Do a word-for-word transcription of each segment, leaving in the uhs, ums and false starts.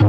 Apa bedanya?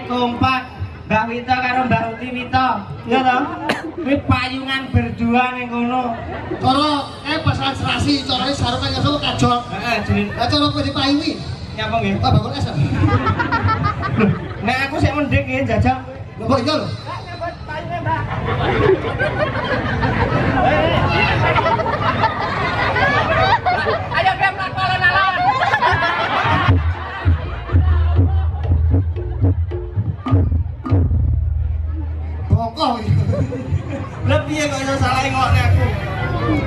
nek kompak Mbak Wito karo Mbak Uti Wito. Iya toh? Kuwi payungan berdua ning kono. Cara eh pasangan serasi, carane sarung kaya ngono kajol. Heeh, jeneng. Lah cara kowe dipayungi. Nyapa nggih? Tak bakul es. Nek aku sik mending nggih jajal. Lho kok iya lho. Nyambut payunge, Mbak. Ayo grem nak alon-alon. Bongkok. Lebih ya kok iso salah ngokne aku.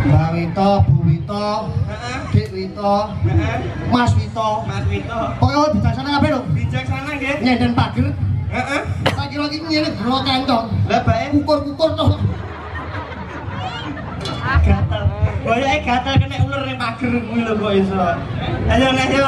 Mbak Wito, Bu Wito, heeh, Dik Wito, heeh, Mas Wito, Mas Wito. Pokoke bijaksana kabeh lho. Bijaksana nggih. Nyenden pager. Heeh. Tak kira iki ngene grokan to. Lah bae kukur-kukur to. Gatel. Boyoke gatel kena ular ning pager kuwi lho kok iso. Ayo nek yo.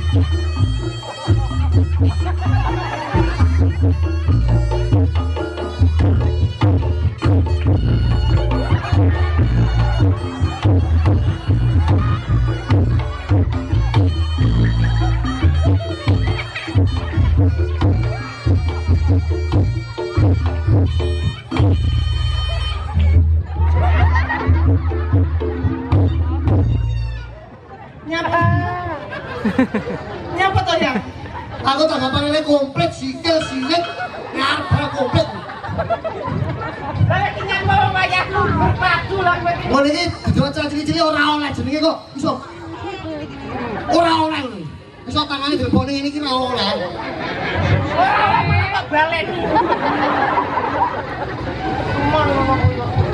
Thank you. Nyapa toh ya? Aku tanggapannya komplit, sikil, silet, nyapa komplit. Lagi nyapa wayahku, padu lah kowe iki. Mun iki didelok cilik-cilik ora oleh jenenge kok iso. Ora oleh lho. Iso tangane dilebone ngene iki ora oleh. Ora oleh kok balen. Mon ngono kuwi.